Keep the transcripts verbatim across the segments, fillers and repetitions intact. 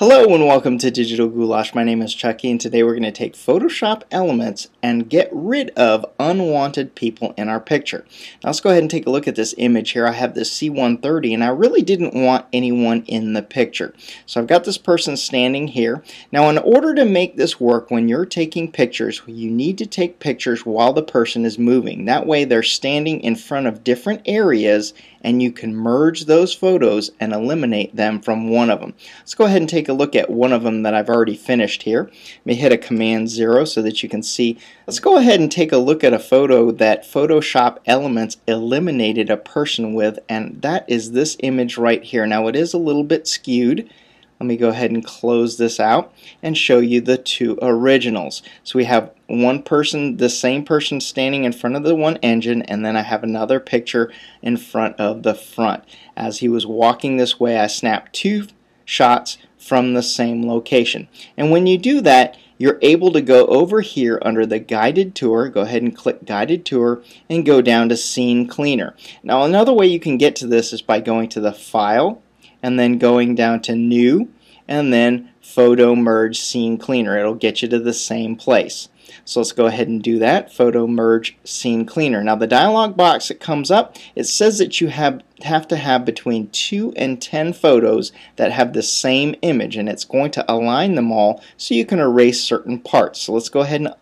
Hello and welcome to Digital Goulash. My name is Chucky and today we're going to take Photoshop Elements and get rid of unwanted people in our picture. Now let's go ahead and take a look at this image here. I have this C one thirty and I really didn't want anyone in the picture. So I've got this person standing here. Now in order to make this work when you're taking pictures, you need to take pictures while the person is moving. That way they're standing in front of different areas and you can merge those photos and eliminate them from one of them. Let's go ahead and take a look at one of them that I've already finished here. Let me hit a command zero so that you can see. Let's go ahead and take a look at a photo that Photoshop Elements eliminated a person with, and that is this image right here. Now it is a little bit skewed. Let me go ahead and close this out and show you the two originals. So we have one person, the same person standing in front of the one engine, and then I have another picture in front of the front. As he was walking this way, I snapped two shots from the same location. And when you do that, you're able to go over here under the guided tour, go ahead and click guided tour and go down to Scene Cleaner. Now another way you can get to this is by going to the File and then going down to New and then Photo Merge Scene Cleaner. It'll get you to the same place. So let's go ahead and do that. Photo Merge Scene Cleaner. Now the dialog box that comes up, it says that you have have to have between two and ten photos that have the same image, and it's going to align them all so you can erase certain parts. So let's go ahead and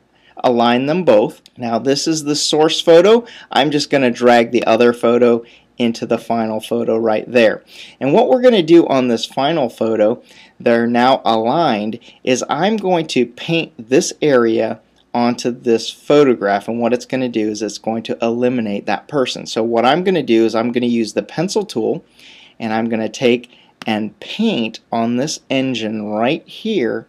align them both. Now this is the source photo. I'm just going to drag the other photo into the final photo right there. And what we're going to do on this final photo, they're now aligned, is I'm going to paint this area onto this photograph, and what it's going to do is it's going to eliminate that person. So what I'm going to do is I'm going to use the pencil tool and I'm going to take and paint on this engine right here,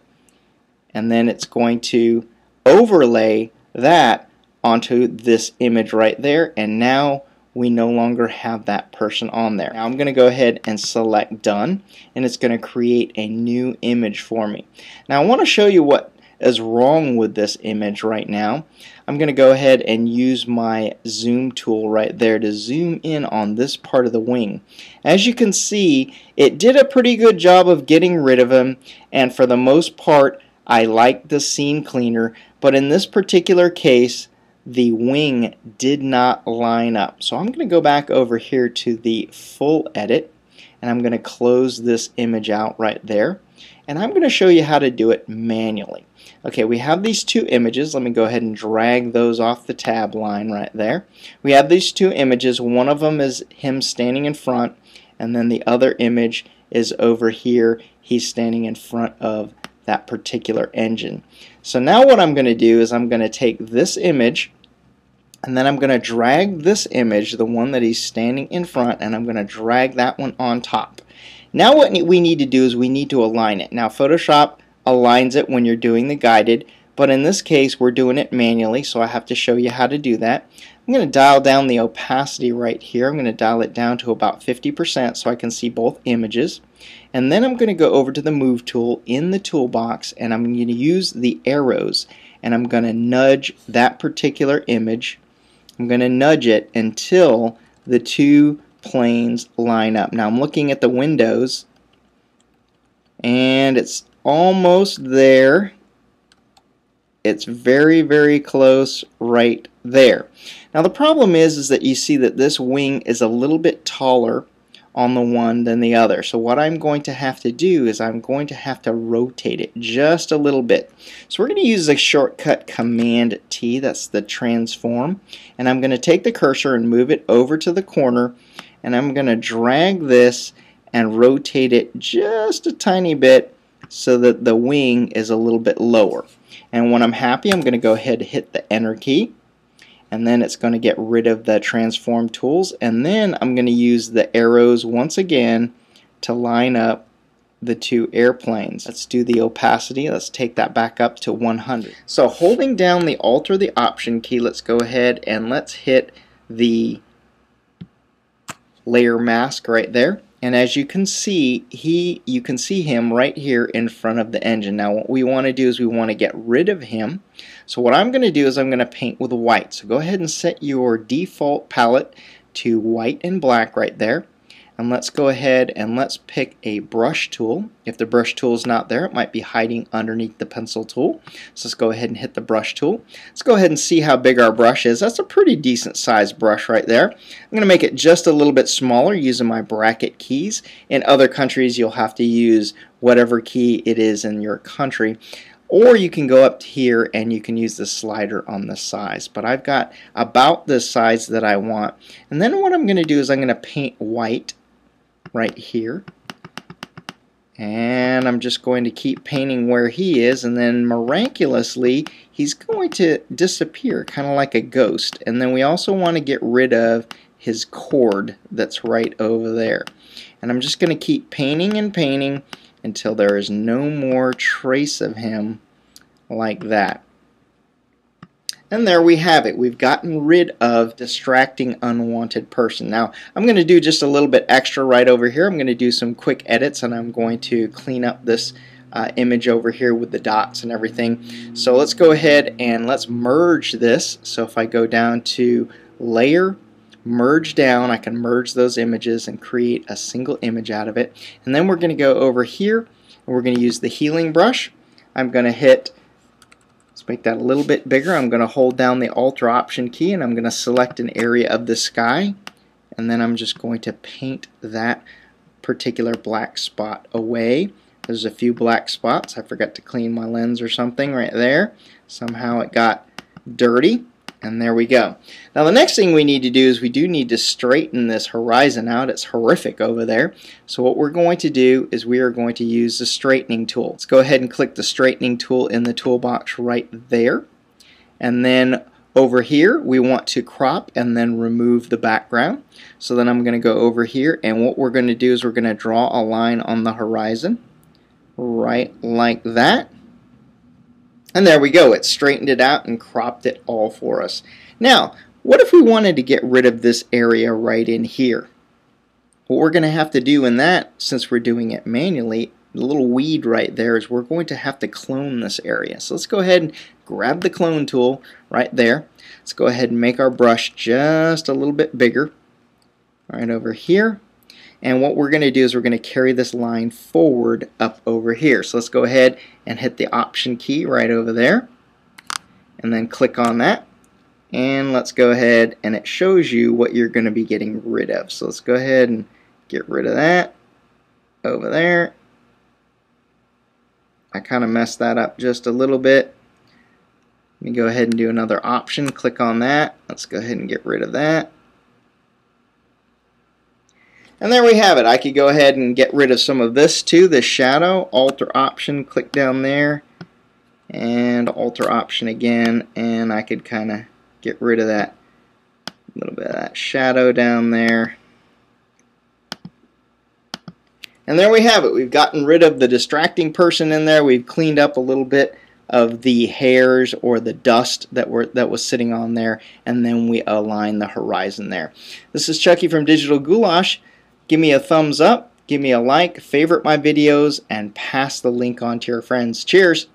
and then it's going to overlay that onto this image right there, and now we no longer have that person on there. Now I'm going to go ahead and select Done, and it's going to create a new image for me. Now I want to show you what is wrong with this image right now. I'm going to go ahead and use my zoom tool right there to zoom in on this part of the wing. As you can see, it did a pretty good job of getting rid of him, and for the most part I like the Scene Cleaner, but in this particular case the wing did not line up. So I'm going to go back over here to the full edit and I'm going to close this image out right there, and I'm going to show you how to do it manually. Okay, we have these two images. Let me go ahead and drag those off the tab line right there. We have these two images. One of them is him standing in front, and then the other image is over here. He's standing in front of that particular engine. So now what I'm going to do is I'm going to take this image and then I'm going to drag this image, the one that he's standing in front, and I'm going to drag that one on top. Now what we need to do is we need to align it. Now Photoshop aligns it when you're doing the guided, but in this case we're doing it manually, so I have to show you how to do that. I'm going to dial down the opacity right here. I'm going to dial it down to about fifty percent so I can see both images, and then I'm going to go over to the Move tool in the toolbox and I'm going to use the arrows and I'm going to nudge that particular image. I'm going to nudge it until the two planes line up. Now I'm looking at the windows and it's almost there. It's very very close right there. Now the problem is is that you see that this wing is a little bit taller on the one than the other. So what I'm going to have to do is I'm going to have to rotate it just a little bit. So we're going to use the shortcut Command T, that's the transform, and I'm going to take the cursor and move it over to the corner and I'm going to drag this and rotate it just a tiny bit so that the wing is a little bit lower. And when I'm happy, I'm going to go ahead and hit the Enter key, and then it's going to get rid of the transform tools, and then I'm going to use the arrows once again to line up the two airplanes. Let's do the opacity. Let's take that back up to one hundred. So holding down the Alt or the Option key, let's go ahead and let's hit the layer mask right there. And as you can see, he, you can see him right here in front of the engine. Now what we want to do is we want to get rid of him. So what I'm going to do is I'm going to paint with white. So go ahead and set your default palette to white and black right there. And let's go ahead and let's pick a brush tool. If the brush tool is not there, it might be hiding underneath the pencil tool. So let's go ahead and hit the brush tool. Let's go ahead and see how big our brush is. That's a pretty decent sized brush right there. I'm going to make it just a little bit smaller using my bracket keys. In other countries, you'll have to use whatever key it is in your country. Or you can go up here and you can use the slider on the size. But I've got about the size that I want. And then what I'm going to do is I'm going to paint white right here. And I'm just going to keep painting where he is. And then miraculously, he's going to disappear, kind of like a ghost. And then we also want to get rid of his cord that's right over there. And I'm just going to keep painting and painting until there is no more trace of him like that. And there we have it. We've gotten rid of distracting unwanted person. Now I'm going to do just a little bit extra right over here. I'm going to do some quick edits and I'm going to clean up this uh, image over here with the dots and everything. So let's go ahead and let's merge this. So if I go down to Layer, Merge Down, I can merge those images and create a single image out of it. And then we're going to go over here and we're going to use the healing brush. I'm going to hit, let's make that a little bit bigger. I'm going to hold down the Alt or Option key and I'm going to select an area of the sky. And then I'm just going to paint that particular black spot away. There's a few black spots. I forgot to clean my lens or something right there. Somehow it got dirty. And there we go. Now the next thing we need to do is we do need to straighten this horizon out. It's horrific over there. So what we're going to do is we are going to use the straightening tool. Let's go ahead and click the straightening tool in the toolbox right there. And then over here we want to crop and then remove the background. So then I'm going to go over here and what we're going to do is we're going to draw a line on the horizon right like that. And there we go. It straightened it out and cropped it all for us. Now, what if we wanted to get rid of this area right in here? What we're going to have to do in that, since we're doing it manually, the little weed right there is we're going to have to clone this area. So let's go ahead and grab the clone tool right there. Let's go ahead and make our brush just a little bit bigger right over here. And what we're going to do is we're going to carry this line forward up over here. So let's go ahead and hit the Option key right over there. And then click on that. And let's go ahead and it shows you what you're going to be getting rid of. So let's go ahead and get rid of that over there. I kind of messed that up just a little bit. Let me go ahead and do another option. Click on that. Let's go ahead and get rid of that. And there we have it. I could go ahead and get rid of some of this too, this shadow. Alt or Option, click down there, and Alt or Option again, and I could kind of get rid of that, a little bit of that shadow down there. And there we have it. We've gotten rid of the distracting person in there. We've cleaned up a little bit of the hairs or the dust that were that was sitting on there, and then we align the horizon there. This is Chucky from Digital Goulash. Give me a thumbs up, give me a like, favorite my videos, and pass the link on to your friends. Cheers!